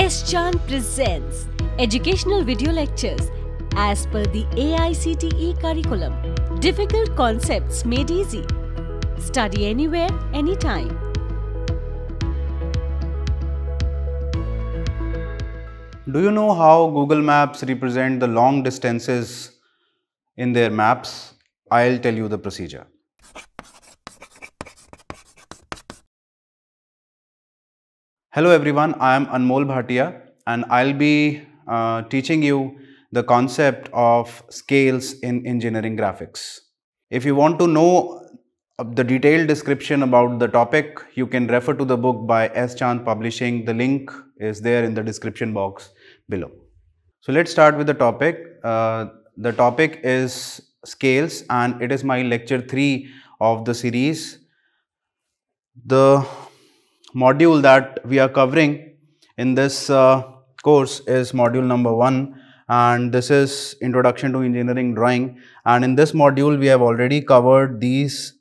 S Chand presents educational video lectures as per the AICTE curriculum. Difficult concepts made easy. Study anywhere, anytime. Do you know how Google Maps represent the long distances in their maps? I'll tell you the procedure. Hello everyone, I am Anmol Bhatia and I'll be teaching you the concept of scales in engineering graphics. If you want to know the detailed description about the topic, you can refer to the book by S Chand Publishing. The link is there in the description box below. So let's start with the topic. The topic is scales and it is my lecture 3 of the series. The module that we are covering in this course is module number 1, and this is Introduction to Engineering Drawing, and in this module we have already covered these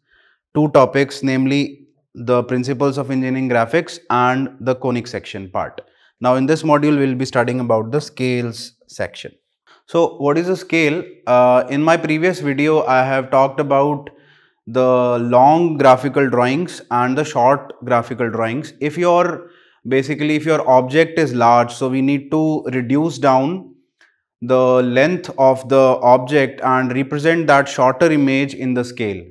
two topics, namely the principles of engineering graphics and the conic section part. Now in this module we will be studying about the scales section. So what is a scale? In my previous video I have talked about the long graphical drawings and the short graphical drawings. If your object is large, so we need to reduce down the length of the object and represent that shorter image in the scale.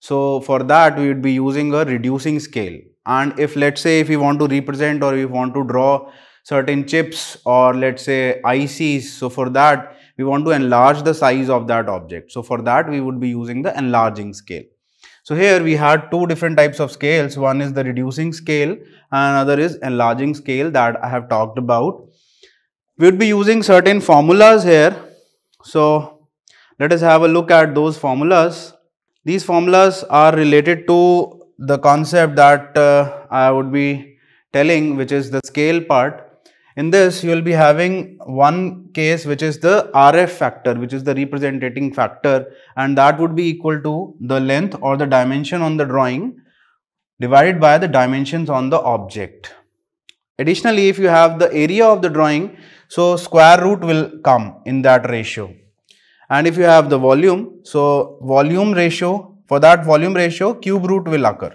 So for that we would be using a reducing scale. And if, let's say, if we want to represent or we want to draw certain chips or let's say ICs, so for that we want to enlarge the size of that object. So for that we would be using the enlarging scale. So here we had two different types of scales. One is the reducing scale and another is enlarging scale that I have talked about. We would be using certain formulas here. So let us have a look at those formulas. These formulas are related to the concept that I would be telling, which is the scale part. In this you will be having one case which is the RF factor, which is the representing factor, and that would be equal to the length or the dimension on the drawing divided by the dimensions on the object. Additionally, if you have the area of the drawing, so square root will come in that ratio. And if you have the volume, so volume ratio, for that volume ratio cube root will occur.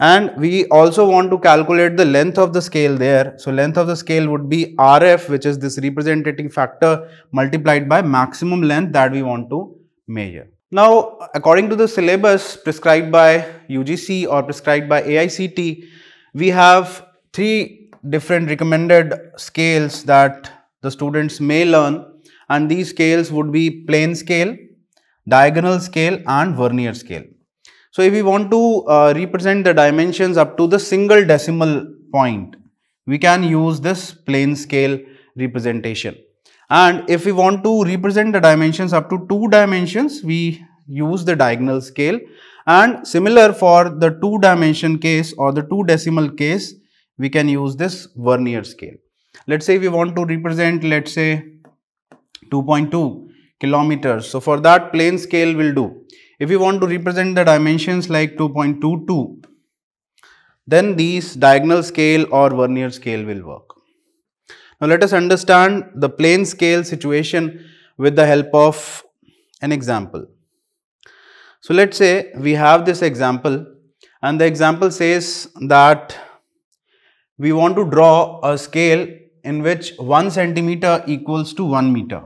And we also want to calculate the length of the scale there. So length of the scale would be RF, which is this representing factor, multiplied by maximum length that we want to measure. Now, according to the syllabus prescribed by UGC or prescribed by AICTE, we have 3 different recommended scales that the students may learn, and these scales would be plain scale, diagonal scale and Vernier scale. So if we want to represent the dimensions up to the single decimal point, we can use this plain scale representation. And if we want to represent the dimensions up to 2 dimensions, we use the diagonal scale. And similar for the 2 dimension case or the 2 decimal case, we can use this Vernier scale. Let's say we want to represent, let's say, 2.2 kilometers. So for that, plain scale will do. If you want to represent the dimensions like 2.22, then these diagonal scale or Vernier scale will work. Now let us understand the plain scale situation with the help of an example. So let's say we have this example, and the example says that we want to draw a scale in which 1 centimeter equals to 1 meter,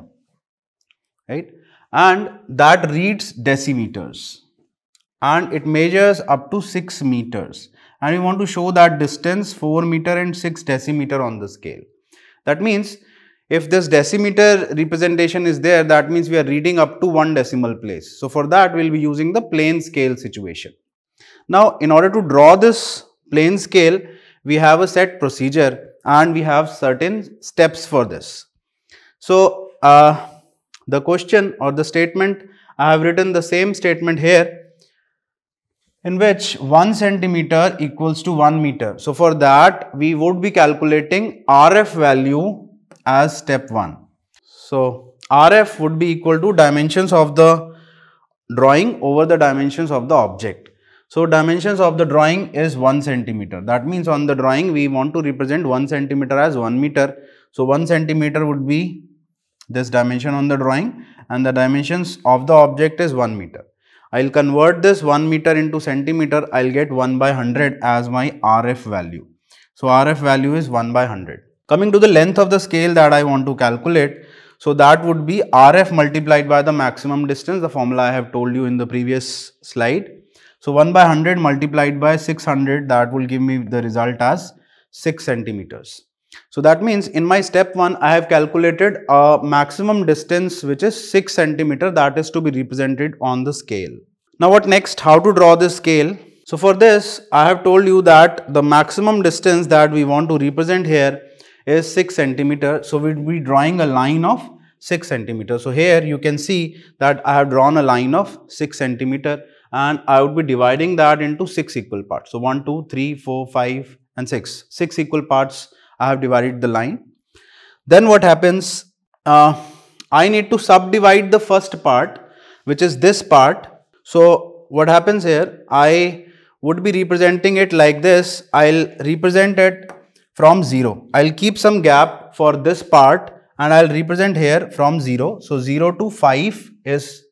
right? And that reads decimeters and it measures up to 6 meters, and we want to show that distance 4 meter and 6 decimeter on the scale. That means if this decimeter representation is there, that means we are reading up to 1 decimal place. So for that we will be using the plain scale situation. Now in order to draw this plain scale, we have a set procedure and we have certain steps for this. So the question or the statement, I have written the same statement here, in which 1 centimeter equals to 1 meter. So for that we would be calculating RF value as step 1. So RF would be equal to dimensions of the drawing over the dimensions of the object. So dimensions of the drawing is 1 centimeter. That means on the drawing we want to represent 1 centimeter as 1 meter. So 1 centimeter would be this dimension on the drawing, and the dimensions of the object is 1 meter. I will convert this 1 meter into centimeter. I will get 1 by 100 as my RF value. So RF value is 1 by 100. Coming to the length of the scale that I want to calculate. So that would be RF multiplied by the maximum distance, the formula I have told you in the previous slide. So 1 by 100 multiplied by 600, that will give me the result as 6 centimeters. So that means in my step 1, I have calculated a maximum distance which is 6 centimeter, that is to be represented on the scale. Now what next? How to draw this scale? So for this, I have told you that the maximum distance that we want to represent here is 6 centimeter. So we'll be drawing a line of 6 centimeter. So here you can see that I have drawn a line of 6 centimeter and I would be dividing that into 6 equal parts. So 1, 2, 3, 4, 5 and 6. 6 equal parts I have divided the line. Then what happens? I need to subdivide the first part, which is this part. So what happens here? I would be representing it like this. I'll represent it from 0. I'll keep some gap for this part and I'll represent here from 0. So 0 to 5 is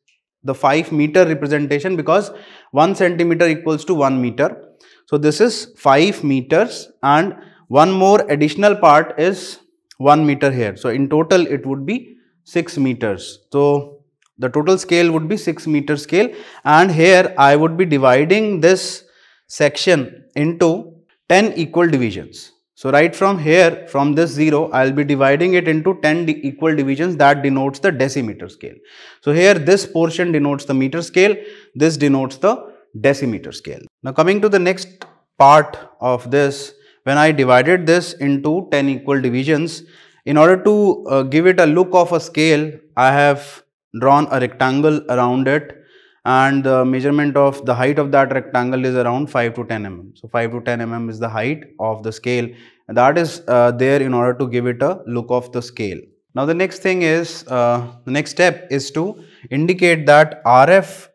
the 5 meter representation, because 1 centimeter equals to 1 meter. So this is 5 meters and one more additional part is 1 meter here. So in total it would be 6 meters. So the total scale would be 6 meter scale, and here I would be dividing this section into 10 equal divisions. So right from here, from this 0, I will be dividing it into 10 equal divisions. That denotes the decimeter scale. So here this portion denotes the meter scale, this denotes the decimeter scale. Now coming to the next part of this, when I divided this into 10 equal divisions, in order to give it a look of a scale, I have drawn a rectangle around it, and the measurement of the height of that rectangle is around 5 to 10 mm. So 5 to 10 mm is the height of the scale, and that is there in order to give it a look of the scale. Now the next thing is, the next step is to indicate that RF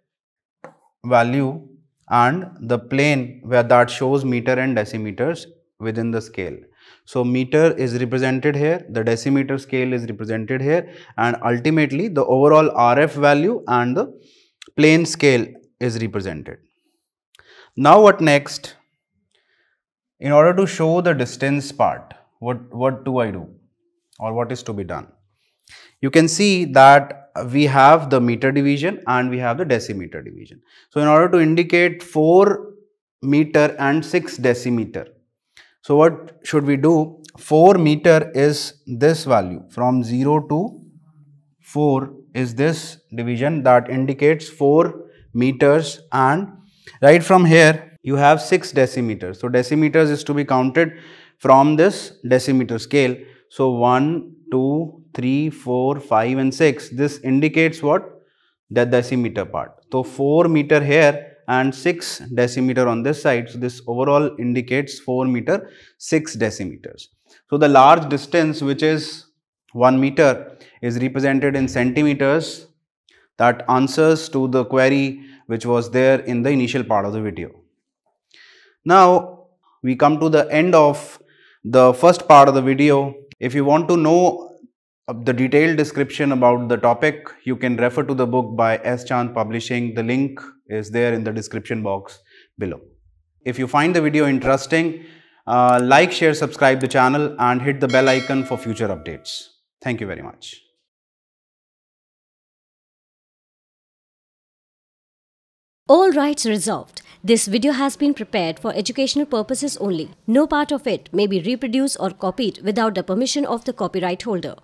value and the plane where that shows meter and decimeters within the scale. So meter is represented here, the decimeter scale is represented here, and ultimately the overall RF value and the plain scale is represented. Now what next? In order to show the distance part, what do I do, or what is to be done? You can see that we have the meter division and we have the decimeter division. So in order to indicate 4 meter and 6 decimeter, so what should we do? 4 meter is this value, from 0 to 4 is this division, that indicates 4 meters, and right from here you have 6 decimeters. So decimeters is to be counted from this decimeter scale. So 1, 2, 3, 4, 5 and 6, this indicates what? The decimeter part. So 4 meter here and 6 decimeter on this side. So this overall indicates 4 meter, 6 decimeters. So the large distance, which is 1 meter, is represented in centimeters. That answers to the query which was there in the initial part of the video. Now we come to the end of the first part of the video. If you want to know the detailed description about the topic, you can refer to the book by S Chand Publishing. The link is there in the description box below. If you find the video interesting, like, share, subscribe the channel and hit the bell icon for future updates. Thank you very much. All rights reserved. This video has been prepared for educational purposes only. No part of it may be reproduced or copied without the permission of the copyright holder.